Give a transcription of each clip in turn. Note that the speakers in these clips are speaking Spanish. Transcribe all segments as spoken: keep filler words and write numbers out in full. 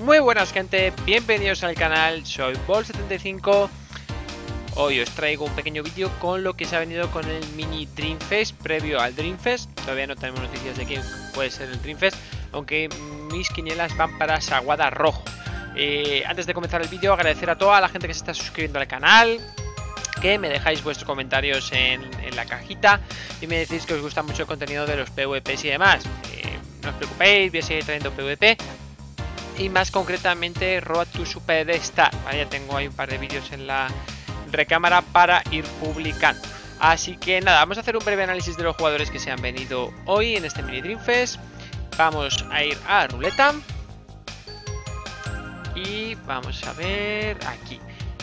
Muy buenas gente, bienvenidos al canal, soy Volt setenta y cinco. Hoy os traigo un pequeño vídeo con lo que se ha venido con el mini Dreamfest, previo al Dreamfest. Todavía no tenemos noticias de quién puede ser el Dreamfest, aunque mis quinielas van para Sawada Rojo. eh, Antes de comenzar el vídeo, agradecer a toda la gente que se está suscribiendo al canal, que me dejáis vuestros comentarios en, en la cajita y me decís que os gusta mucho el contenido de los PvPs y demás. eh, No os preocupéis, voy a seguir trayendo PvP y más concretamente Road to Superstar, ¿vale? Ya tengo ahí un par de vídeos en la recámara para ir publicando. Así que nada, vamos a hacer un breve análisis de los jugadores que se han venido hoy en este mini Dreamfest. Vamos a ir a ruleta y vamos a ver aquí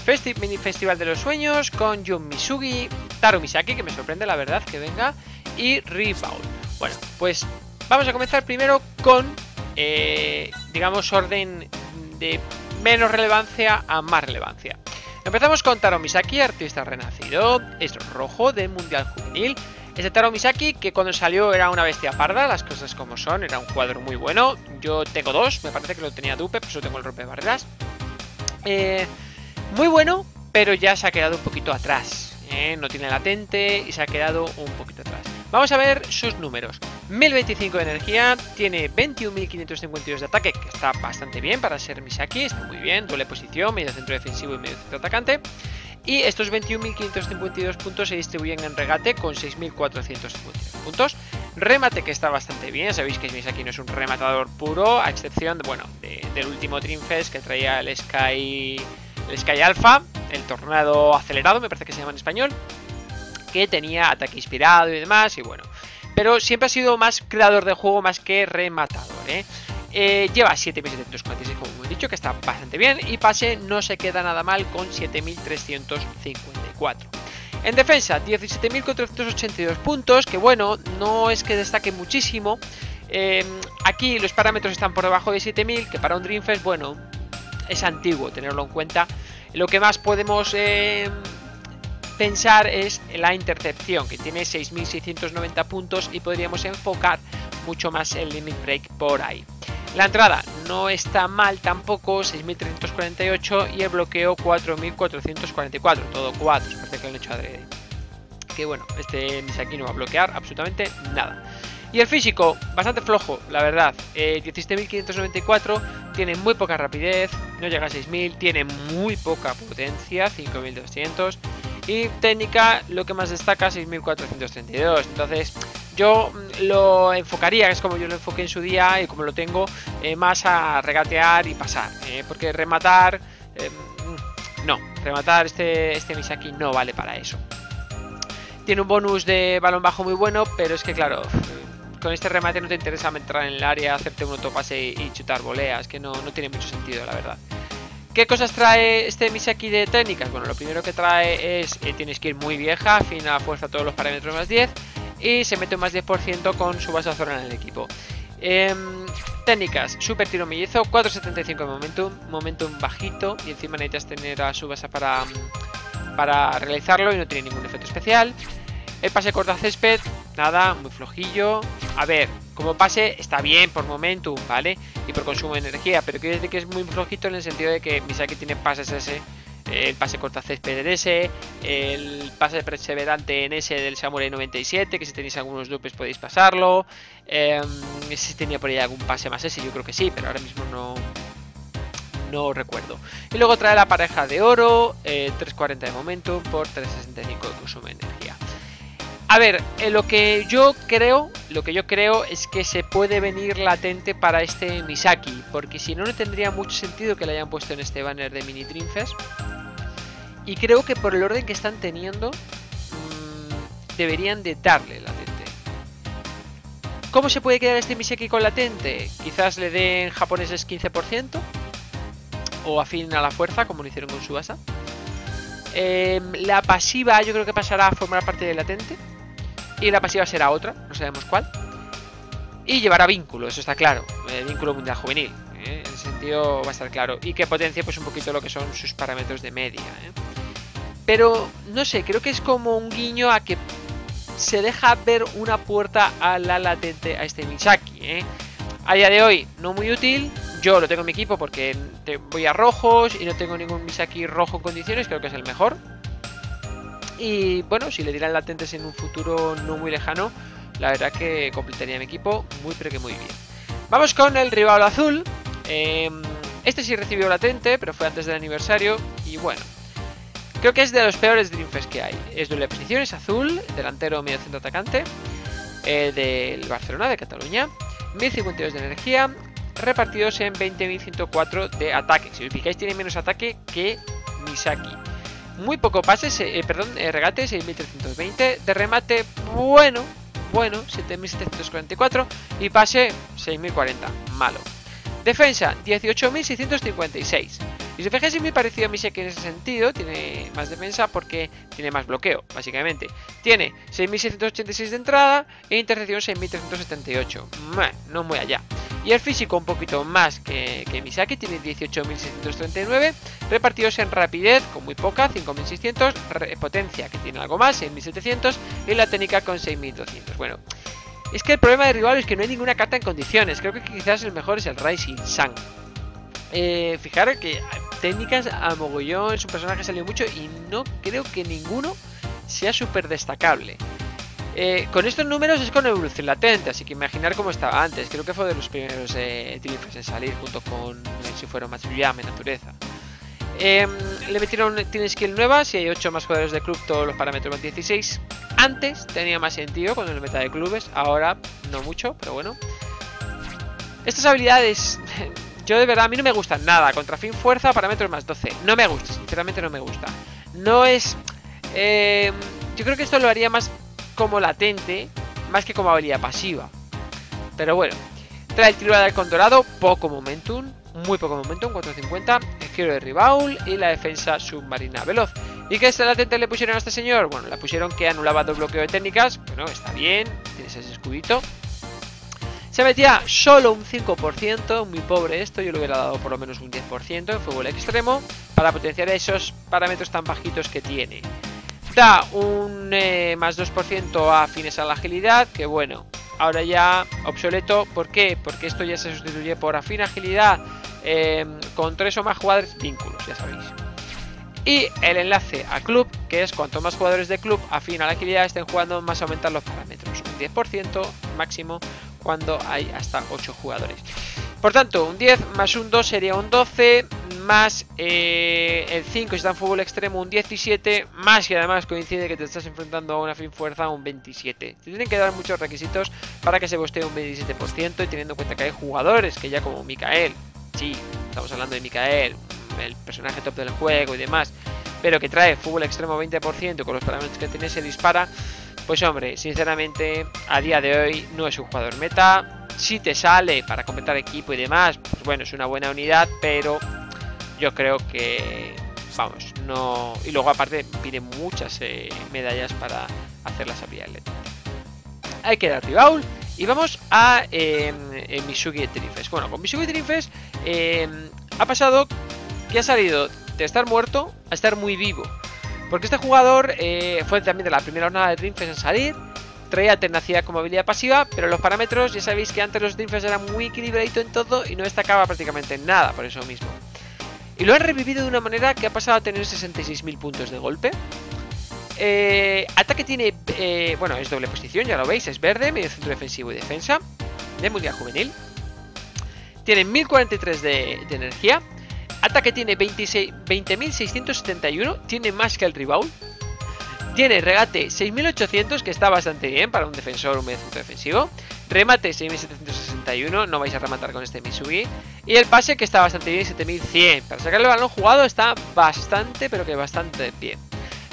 Festi Mini Festival de los Sueños con Jun Misugi, Taro Misaki, que me sorprende la verdad que venga, y Rivaul. Bueno, pues vamos a comenzar primero con Eh, digamos orden de menos relevancia a más relevancia. Empezamos con Taro Misaki, artista renacido, es rojo del Mundial Juvenil. Este Taro Misaki, que cuando salió era una bestia parda, las cosas como son, era un jugador muy bueno. Yo tengo dos, me parece que lo tenía Dupe, por eso tengo el rompebarreras. Eh, muy bueno, pero ya se ha quedado un poquito atrás. Eh, no tiene latente y se ha quedado un poquito atrás. Vamos a ver sus números. mil veinticinco de energía, tiene veintiún mil quinientos cincuenta y dos de ataque, que está bastante bien para ser Misaki, está muy bien, doble posición, medio centro defensivo y medio centro atacante. Y estos veintiún mil quinientos cincuenta y dos puntos se distribuyen en regate con seis mil cuatrocientos cincuenta y dos puntos. Remate, que está bastante bien, sabéis que Misaki no es un rematador puro, a excepción, bueno, de, del último Dreamfest que traía el Sky, el Sky Alpha, el Tornado Acelerado, me parece que se llama en español, que tenía ataque inspirado y demás, y bueno, pero siempre ha sido más creador de juego más que rematador, ¿eh? Eh, lleva siete mil setecientos cuarenta y seis, como hemos dicho, que está bastante bien, y pase no se queda nada mal con siete mil trescientos cincuenta y cuatro. En defensa, diecisiete mil cuatrocientos ochenta y dos puntos, que bueno, no es que destaque muchísimo. Eh, aquí los parámetros están por debajo de siete mil, que para un Dreamfest, bueno, es antiguo tenerlo en cuenta. Lo que más podemos Eh, pensar es la intercepción, que tiene seis mil seiscientos noventa puntos y podríamos enfocar mucho más el limit break por ahí. La entrada no está mal tampoco, seis mil trescientos cuarenta y ocho, y el bloqueo cuatro mil cuatrocientos cuarenta y cuatro, todo cuatro, parece que lo han hecho adrede. Que bueno, este Misaki no va a bloquear absolutamente nada. Y el físico, bastante flojo, la verdad, eh, diecisiete mil quinientos noventa y cuatro, tiene muy poca rapidez, no llega a seis mil, tiene muy poca potencia, cinco mil doscientos. Y técnica, lo que más destaca, seis mil cuatrocientos treinta y dos. Entonces yo lo enfocaría, es como yo lo enfoqué en su día y como lo tengo, eh, más a regatear y pasar. Eh, porque rematar, eh, no, rematar este, este Misaki no vale para eso. Tiene un bonus de balón bajo muy bueno, pero es que claro, con este remate no te interesa entrar en el área, hacerte un autopase y, y chutar voleas, que no, no tiene mucho sentido, la verdad. ¿Qué cosas trae este Misaki de técnicas? Bueno, lo primero que trae es eh, tienes que ir muy vieja, afina fuerza todos los parámetros más diez, y se mete un más diez por ciento con su base zona en el equipo. Eh, técnicas, super tiro mellizo, cuatro setenta y cinco de momentum, momentum bajito, y encima necesitas tener a su base para, para realizarlo y no tiene ningún efecto especial. El pase corta césped, nada, muy flojillo. A ver, como pase está bien por momentum, ¿vale? Y por consumo de energía, pero quiero decir que es muy flojito en el sentido de que Misaki tiene pases S, el pase corta césped en S, el pase perseverante en S del Samurai noventa y siete, que si tenéis algunos dupes podéis pasarlo. Eh, si tenía por ahí algún pase más S, yo creo que sí, pero ahora mismo no, no recuerdo. Y luego trae la pareja de oro, eh, trescientos cuarenta de momentum por trescientos sesenta y cinco de consumo de energía. A ver, eh, lo que yo creo, lo que yo creo es que se puede venir latente para este Misaki, porque si no, no tendría mucho sentido que le hayan puesto en este banner de Mini Dreamfest. Y creo que por el orden que están teniendo, mmm, deberían de darle latente. ¿Cómo se puede quedar este Misaki con latente? Quizás le den japoneses quince por ciento, o afín a la fuerza, como lo hicieron con Tsubasa. Eh, la pasiva yo creo que pasará a formar parte de latente. Y la pasiva será otra, no sabemos cuál. Y llevará vínculo, eso está claro. El vínculo mundial juvenil, ¿eh? En ese sentido va a estar claro. Y que potencie pues un poquito lo que son sus parámetros de media, ¿eh? Pero, no sé, creo que es como un guiño a que se deja ver una puerta a la latente a este Misaki, ¿eh? A día de hoy, no muy útil, Yo lo tengo en mi equipo porque te voy a rojos y no tengo ningún Misaki rojo en condiciones, creo que es el mejor. Y bueno, si le dieran latentes en un futuro no muy lejano, la verdad que completaría mi equipo muy pero que muy bien. Vamos con el Rivaul azul. Eh, este sí recibió latente, pero fue antes del aniversario. Y bueno, creo que es de los peores Dreamfest que hay. Es doble posición, es azul, delantero, medio centro atacante, eh, del Barcelona, de Cataluña. mil cincuenta y dos de energía, repartidos en veinte mil ciento cuatro de ataque. Si os fijáis, tiene menos ataque que Misaki. Muy poco pases, eh, perdón, eh, regate, seis mil trescientos veinte. De remate, bueno, bueno, siete mil setecientos cuarenta y cuatro. Y pase, seis mil cuarenta, malo. Defensa, dieciocho mil seiscientos cincuenta y seis. Y si os fijáis, es muy parecido a Misaki en ese sentido. Tiene más defensa porque tiene más bloqueo, básicamente. Tiene seis mil seiscientos ochenta y seis de entrada e intercepción seis mil trescientos setenta y ocho. No muy allá. Y el físico un poquito más que, que Misaki. Tiene dieciocho mil seiscientos treinta y nueve. Repartidos en rapidez con muy poca, cinco mil seiscientos. Potencia que tiene algo más, seis mil setecientos. Y la técnica con seis mil doscientos. Bueno, es que el problema de Rivaul es que no hay ninguna carta en condiciones. Creo que quizás el mejor es el Rising Sun. Eh, fijaros que técnicas a mogollón, es un personaje que salió mucho y no creo que ninguno sea súper destacable. Eh, con estos números es con evolución latente, así que imaginar cómo estaba antes. Creo que fue de los primeros eh, Dreamfest en salir junto con, si fueron Machuyama en naturaleza. Eh, le metieron, tiene skill nueva, si hay ocho más jugadores de club todos los parámetros van dieciséis. Antes tenía más sentido cuando el meta de clubes, ahora no mucho, pero bueno. Estas habilidades... Yo de verdad, a mí no me gustan nada. Contra fin, fuerza, parámetros más doce. No me gusta, sinceramente no me gusta. No es... Eh, yo creo que esto lo haría más como latente, más que como habilidad pasiva. Pero bueno. Trae el tiro del condorado, poco momentum, muy poco momentum, cuatrocientos cincuenta. El giro de Rivaul y la defensa submarina veloz. ¿Y qué esta latente le pusieron a este señor? Bueno, le pusieron que anulaba dos bloqueos de técnicas. Bueno, está bien, tienes ese escudito. Se metía solo un cinco por ciento, muy pobre esto, yo le hubiera dado por lo menos un diez por ciento en fútbol extremo para potenciar esos parámetros tan bajitos que tiene. Da un eh, más dos por ciento a fines a la agilidad, que bueno, ahora ya obsoleto. ¿Por qué? Porque esto ya se sustituye por afín agilidad eh, con tres o más jugadores vínculos, ya sabéis. Y el enlace a club, que es cuanto más jugadores de club afín a la agilidad estén jugando, más aumentan los parámetros, un diez por ciento máximo cuando hay hasta ocho jugadores. Por tanto, un diez más un dos sería un doce, más eh, el cinco si está en fútbol extremo un diecisiete, más que además coincide que te estás enfrentando a una fin fuerza un veintisiete. Te tienen que dar muchos requisitos para que se bostee un veintisiete por ciento, y teniendo en cuenta que hay jugadores que ya como Mikael, sí, estamos hablando de Mikael, el personaje top del juego y demás, pero que trae fútbol extremo veinte por ciento con los parámetros que tiene, se dispara. Pues hombre, sinceramente, a día de hoy no es un jugador meta. Si te sale para completar equipo y demás, pues bueno, es una buena unidad, pero yo creo que, vamos, no... Y luego aparte pide muchas eh, medallas para hacer las habilidades. Hay que dar Rivaul y vamos a eh, Misugi Trifes. Bueno, con Misugi Trifes eh, ha pasado que ha salido de estar muerto a estar muy vivo. Porque este jugador eh, fue también de la primera jornada de Dreamfest en salir, traía tenacidad como habilidad pasiva, pero los parámetros, ya sabéis que antes los Dreamfest eran muy equilibraditos en todo y no destacaba prácticamente en nada por eso mismo. Y lo han revivido de una manera que ha pasado a tener sesenta y seis mil puntos de golpe. Eh, ataque tiene, eh, bueno, es doble posición, ya lo veis, es verde, medio centro defensivo y defensa, de mundial juvenil. Tiene mil cuarenta y tres de, de energía. Ataque tiene veinte mil seiscientos setenta y uno, tiene más que el Rivaul. Tiene regate seis mil ochocientos, que está bastante bien para un defensor, un medio centro defensivo. Remate seis mil setecientos sesenta y uno, no vais a rematar con este Misugi. Y el pase, que está bastante bien, siete mil cien. Para sacarle el balón jugado está bastante, pero que bastante bien.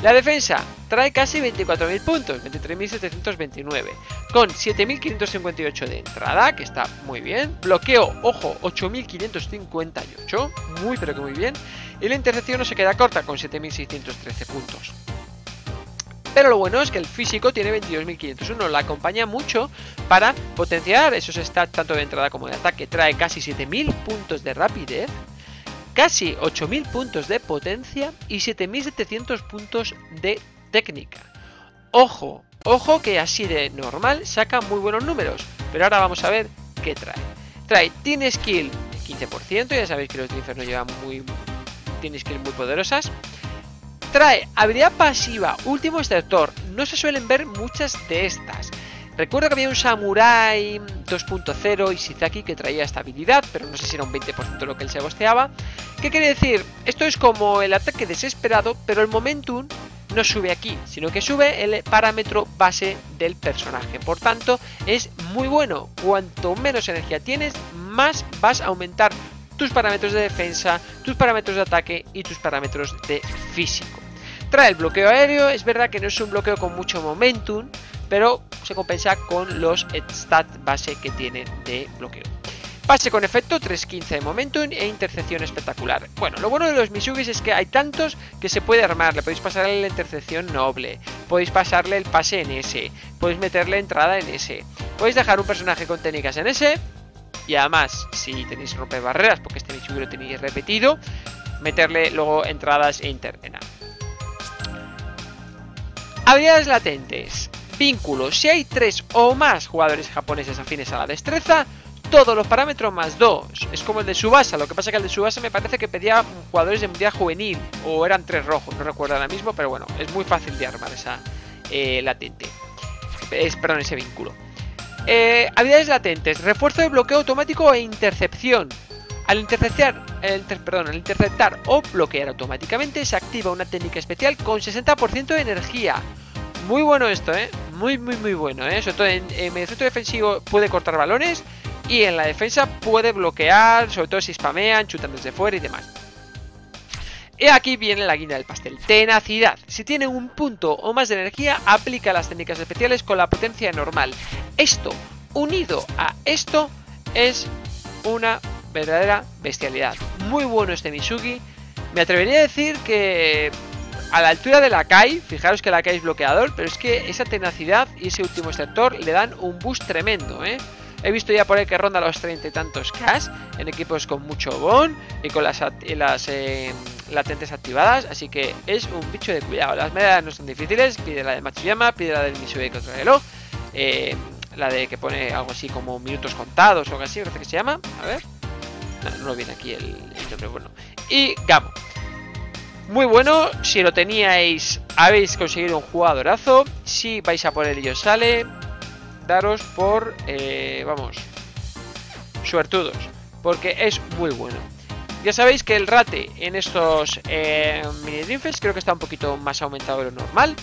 La defensa trae casi veinticuatro mil puntos, veintitrés mil setecientos veintinueve, con siete mil quinientos cincuenta y ocho de entrada, que está muy bien. Bloqueo, ojo, ocho mil quinientos cincuenta y ocho, muy pero que muy bien. Y la intercepción no se queda corta con siete mil seiscientos trece puntos. Pero lo bueno es que el físico tiene veintidós mil quinientos uno, la acompaña mucho para potenciar esos stats tanto de entrada como de ataque. Trae casi siete mil puntos de rapidez, casi ocho mil puntos de potencia y siete mil setecientos puntos de técnica. Ojo, ojo que así de normal saca muy buenos números, pero ahora vamos a ver qué trae. Trae Team Skill quince por ciento. Ya sabéis que los Trifes no llevan muy... tienen skills muy poderosas. Trae habilidad pasiva, último extractor. No se suelen ver muchas de estas. Recuerdo que había un Samurai dos punto cero Isizaki que traía esta habilidad, pero no sé si era un veinte por ciento lo que él se bosteaba. ¿Qué quiere decir? Esto es como el ataque desesperado, pero el momentum no sube aquí, sino que sube el parámetro base del personaje. Por tanto, es muy bueno. Cuanto menos energía tienes, más vas a aumentar tus parámetros de defensa, tus parámetros de ataque y tus parámetros de físico. Trae el bloqueo aéreo. Es verdad que no es un bloqueo con mucho momentum, pero se compensa con los stats base que tiene de bloqueo. Pase con efecto, tres quince de momentum e intercepción espectacular. Bueno, lo bueno de los Misugis es que hay tantos que se puede armar. Le podéis pasarle la intercepción noble, podéis pasarle el pase en S, podéis meterle entrada en S, podéis dejar un personaje con técnicas en S. Y además, si tenéis rompe barreras, porque este Misugi lo tenéis repetido, meterle luego entradas e interna. Habilidades latentes. Vínculo. Si hay tres o más jugadores japoneses afines a la destreza, todos los parámetros más dos. Es como el de Tsubasa. Lo que pasa es que el de Tsubasa me parece que pedía jugadores de mundial juvenil, o eran tres rojos, no recuerdo ahora mismo, pero bueno, es muy fácil de armar esa eh, latente. Es, perdón, ese vínculo. Eh, habilidades latentes, refuerzo de bloqueo automático e intercepción. Al interceptar, el, perdón, al interceptar o bloquear automáticamente se activa una técnica especial con sesenta por ciento de energía. Muy bueno esto, ¿eh? Muy, muy, muy bueno, ¿eh? Sobre todo en, en el centro defensivo puede cortar balones y en la defensa puede bloquear, sobre todo si spamean, chutan desde fuera y demás. Y aquí viene la guinda del pastel. Tenacidad. Si tienen un punto o más de energía, aplica las técnicas especiales con la potencia normal. Esto, unido a esto, es una verdadera bestialidad. Muy bueno este Misugi. Me atrevería a decir que a la altura de la Kai, fijaros que la Kai es bloqueador, pero es que esa tenacidad y ese último extractor le dan un boost tremendo, ¿eh? He visto ya por ahí que ronda los treinta y tantos Ks en equipos con mucho bon y con las, las eh, latentes activadas, así que es un bicho de cuidado. Las medidas no son difíciles, pide la de Machuyama, pide la del Misugi contra el reloj, eh, la de que pone algo así como minutos contados o algo así, parece que se llama, a ver, no, no lo viene aquí el, el nombre, bueno, y Gamma. Muy bueno, si lo teníais habéis conseguido un jugadorazo, si vais a por él y os sale... daros por, eh, vamos, suertudos, porque es muy bueno. Ya sabéis que el rate en estos eh, mini Dreamfest creo que está un poquito más aumentado de lo normal.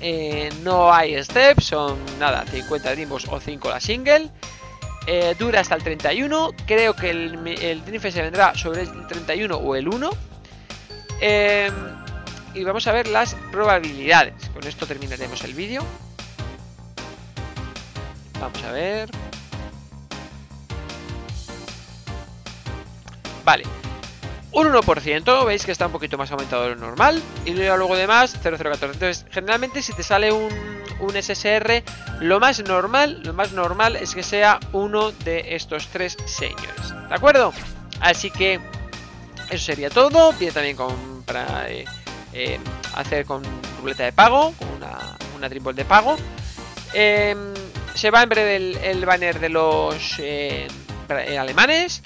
Eh, no hay steps, son nada, cincuenta Dreambos o cinco la single. Eh, dura hasta el treinta y uno, creo que el, el Dreamfest se vendrá sobre el treinta y uno o el uno. Eh, y vamos a ver las probabilidades. Con esto terminaremos el vídeo. Vamos a ver. Vale. Un uno por ciento. Veis que está un poquito más aumentado de lo normal. Y luego demás, cero cero catorce. Entonces, generalmente si te sale un, un S S R, lo más normal, lo más normal es que sea uno de estos tres señores. ¿De acuerdo? Así que eso sería todo. Viene también con, para eh, eh, hacer con ruleta de pago, con una, una triple de pago. Eh... Se va en breve el, el banner de los eh, alemanes.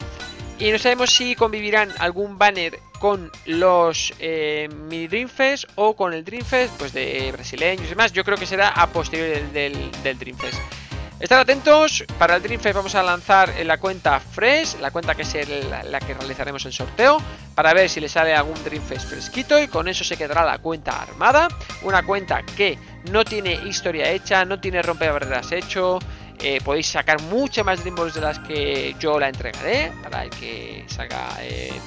Y no sabemos si convivirán algún banner con los eh, mini Dreamfest o con el Dreamfest pues, de brasileños y demás. Yo creo que será a posteriori del, del, del Dreamfest. Estad atentos. Para el Dreamfest vamos a lanzar la cuenta Fresh, la cuenta que es el, la que realizaremos el sorteo, para ver si le sale algún Dreamfest fresquito, y con eso se quedará la cuenta armada. Una cuenta que no tiene historia hecha, no tiene rompebarreras hecho. Eh, podéis sacar muchas más Dreambos de las que yo la entregaré, para el que salga eh, eh,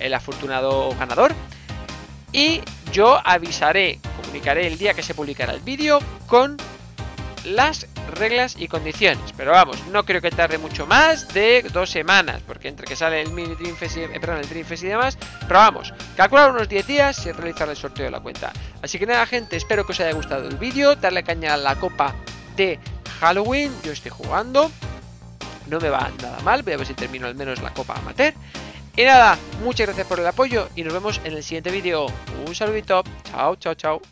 el afortunado ganador. Y yo avisaré, comunicaré el día que se publicará el vídeo con las reglas y condiciones, pero vamos, no creo que tarde mucho más de dos semanas, porque entre que sale el mini Dreamfest y, eh, perdón, el Dreamfest y demás, pero vamos, calcular unos diez días y realizar el sorteo de la cuenta. Así que nada, gente, espero que os haya gustado el vídeo. Darle caña a la copa de Halloween, yo estoy jugando, no me va nada mal, voy a ver si termino al menos la copa amateur. Y nada, muchas gracias por el apoyo y nos vemos en el siguiente vídeo. Un saludito, chao, chao, chao.